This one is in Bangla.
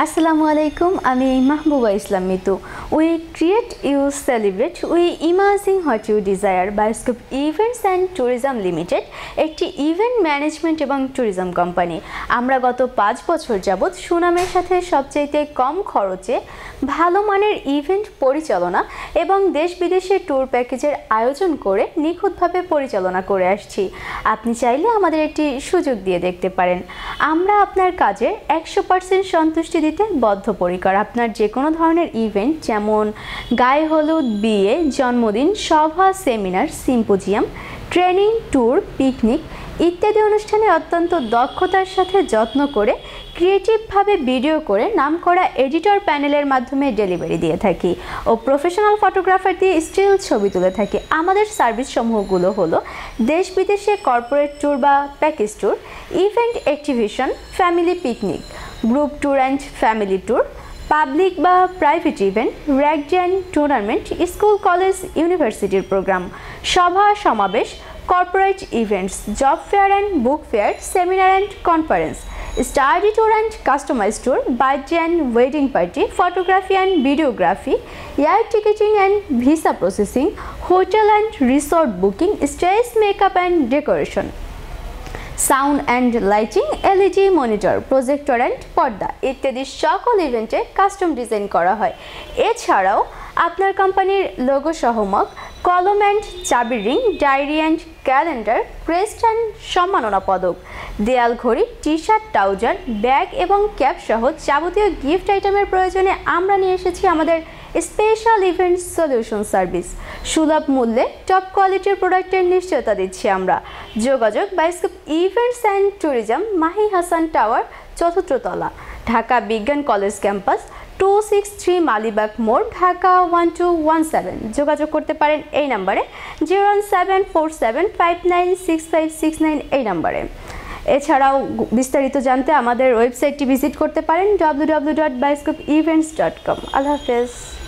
Assalamualaikum, ami Mahbuba Mitu. We create you celebrate. We imagine what you desire. Bioscope Events and Tourism Limited, একটি event management এবং tourism company. আমরা গত ৫ বছর যাবত সুনামের সাথে সবচেয়ে কম খরচে ভালো মানের ইভেন্ট পরিচালনা এবং দেশ বিদেশে ট্যুর প্যাকেজের আয়োজন করে নিখুঁতভাবে পরিচালনা করে আসছি। আপনি চাইলে আমাদের একটি সুযোগ দিয়ে দেখতে পারেন। আমরা আপনার কাজে ১০০% সন্তুষ্টি দিতে বদ্ধপরিকর। আপনার যে কোনো ধরনের ইভেন্ট যেমন গায়ে হলুদ, বিয়ে, জন্মদিন, সভা, seminar, symposium, training, tour, picnic ইত্যাদি অনুষ্ঠানে অত্যন্ত দক্ষতার সাথে যত্ন করে ক্রিয়েটিভভাবে ভিডিও করে নামকরা এডিটর প্যানেলের মাধ্যমে ডেলিভারি দিয়ে থাকি ও প্রফেশনাল ফটোগ্রাফার দিয়ে স্টিল ছবি তুলে থাকি। আমাদের সার্ভিস সমূহগুলো হলো দেশ বিদেশে কর্পোরেট ট্যুর বা package tour, event activation, family picnic, group tour and family tour, public বা private event, ragged and tournament, school college ইউনিভার্সিটির প্রোগ্রাম, সভা সমাবেশ, corporate events, job fair and book fair, seminar and conference, study tour and customise tour, birthday and wedding party, photography and videography, air ticketing and visa processing, hotel and resort booking, stage makeup and decoration, sound and lighting, LED monitor, projector and পর্দা ইত্যাদি সকল ইভেন্টে কাস্টম ডিজাইন করা হয়। এছাড়াও আপনার কোম্পানির লোগো সহমক, কলম অ্যান্ড চাবি ring, diary and calendar, crest and সম্মাননা পদক, দেয়াল ঘড়ি, টি শার্ট, ট্রাউজার, ব্যাগ এবং ক্যাপ সহ যাবতীয় গিফট আইটেমের প্রয়োজনে আমরা নিয়ে এসেছি আমাদের স্পেশাল ইভেন্ট সলিউশন সার্ভিস। সুলভ মূল্যে টপ কোয়ালিটির প্রোডাক্টের নিশ্চয়তা দিচ্ছি আমরা। যোগাযোগ bioscope events and tourism, Mahi Hasan tower, ৪র্থ তলা, ঢাকা বিজ্ঞান কলেজ ক্যাম্পাস, 263 মালিবাগ মোড়, ঢাকা 1217। যোগাযোগ করতে পারেন এই নাম্বারে 01747596569 এই নাম্বারে। এছাড়াও বিস্তারিত জানতে আমাদের ওয়েবসাইটটি ভিজিট করতে পারেন www.bioscopeevents.com। আল্লাহ হাফেজ।